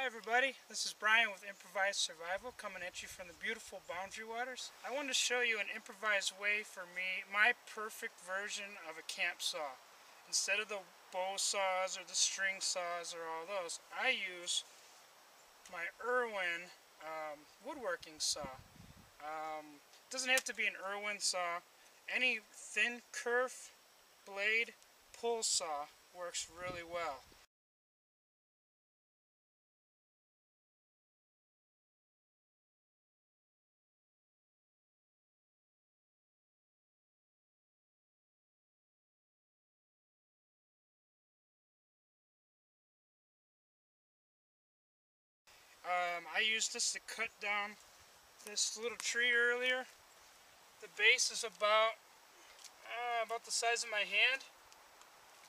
Hi everybody, this is Brian with Improvised Survival coming at you from the beautiful Boundary Waters. I wanted to show you an improvised way for my perfect version of a camp saw. Instead of the bow saws or the string saws or all those, I use my Irwin woodworking saw. It doesn't have to be an Irwin saw. Any thin kerf, blade, pull saw works really well. I used this to cut down this little tree earlier. The base is about the size of my hand,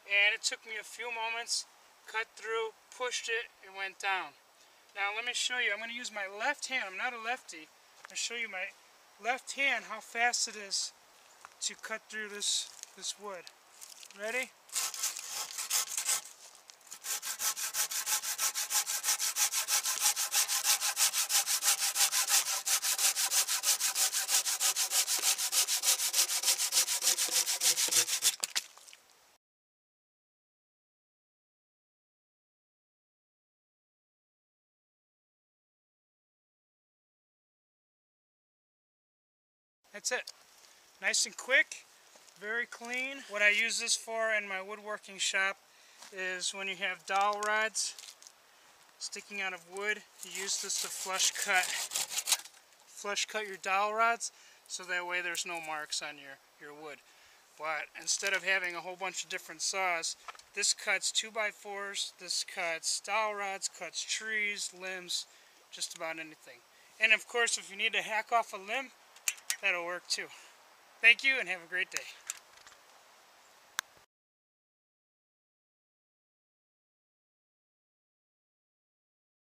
and it took me a few moments, cut through, pushed it, and went down. Now let me show you. I'm going to use my left hand. I'm not a lefty. I'm going to show you my left hand how fast it is to cut through this wood. Ready? That's it. Nice and quick, very clean. What I use this for in my woodworking shop is when you have dowel rods sticking out of wood, you use this to flush cut your dowel rods so that way there's no marks on your wood. But instead of having a whole bunch of different saws, this cuts 2x4s, this cuts dowel rods, cuts trees, limbs, just about anything. And of course, if you need to hack off a limb, that'll work too. Thank you and have a great day.